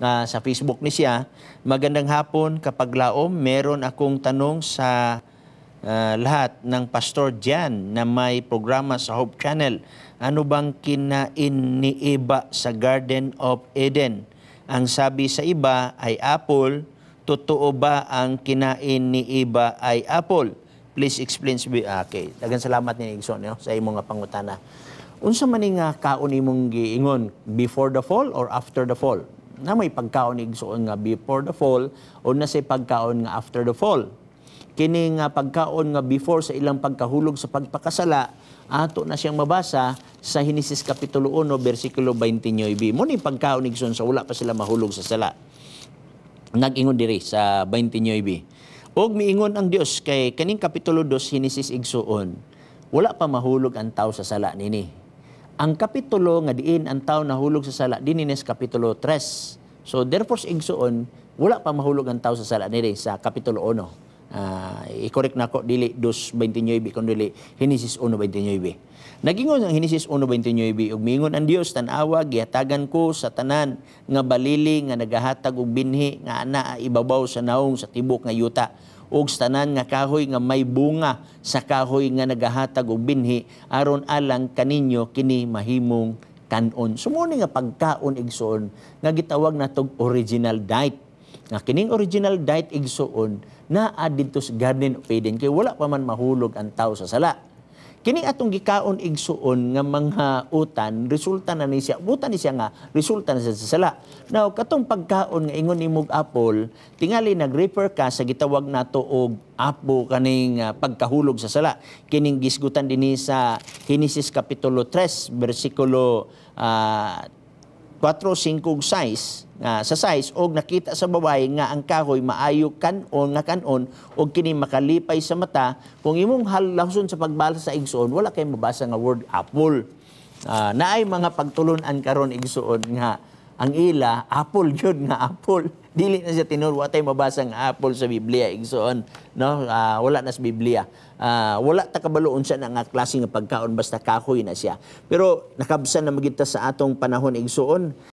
sa Facebook ni siya, magandang hapon, kapaglaom, meron akong tanong sa lahat ng pastor dyan na may programa sa Hope Channel. Ano bang kinain ni Eva sa Garden of Eden? Ang sabi sa iba ay apple. Totoo ba ang kinain ni Eva ay apple? Please explain. Okay. Daghang salamat ni Igson sa imong pangutana. Unsa man nga kaon imong giingon, before the fall or after the fall? Na may pagkaon igsoon nga before the fall o na say pagkaon nga after the fall. Kini nga pagkaon nga before sa ilang pagkahulog sa pagpakasala, ato na siyang mabasa sa Genesis Kapitulo 1, versikulo 29b. Muna yung pagkaon igsoon sa wala pa sila mahulog sa sala. Nag-ingon diri sa 29b. Og miingon ang Dios kay kaning Kapitulo 2, Genesis igsoon, wala pa mahulog ang tao sa sala nini. Ang kapitulo nga diin ang tao nahulog sa sala dinines kapitulo 3. So therefore igsoon wala pa mahulog ang tao sa sala nire sa kapitulo 1. I-correct nako dili 2:29 kun dili Genesis 1:29. Nagingon ang Genesis 1:29 ug miingon ang Dios, tan-awa gihatagan ko sa tanan nga balili nga nagahatag og binhi nga anaa ibabaw sa naong sa tibok nga yuta, ug sa tanan nga kahoy nga may bunga sa kahoy nga nagahatag og binhi, aron alang kaninyo kini mahimong kanon. Sumuni nga pagkaon igsoon nga gitawag natog original diet. Nga kining original diet igsoon na adinto sa Garden of Eden kay wala pa man mahulog ang tao sa sala. Kini atong gikaon igsoon nga mga utan resulta na ni siya, butan ni siya nga resulta na sa sala. Now katong pagkaon nga ingon imong apple, tingali nag-refer ka sa gitawag nato og apo kaning pagkahulog sa sala. Kining gisgutan dinhi sa Genesis kapitulo 3 bersikulo 4, 5, 6 sa 6 og nakita sa babae nga ang kahoy maayo kanon nga kanon og kini makalipay sa mata. Kung imong halawson sa pagbasa sa igsoon wala kay mabasa nga word apple. Naay mga pagtulon-an karon igsoon nga ang ila apple jud nga apple. Dili na siya tinuro atay mabasa nga apple sa Biblia igsoon, no? Wala na sa Biblia. Wala ta kabalo unsa na nga klase nga pagkaon, basta kahoy na siya. Pero nakabsan na magita sa atong panahon igsoon.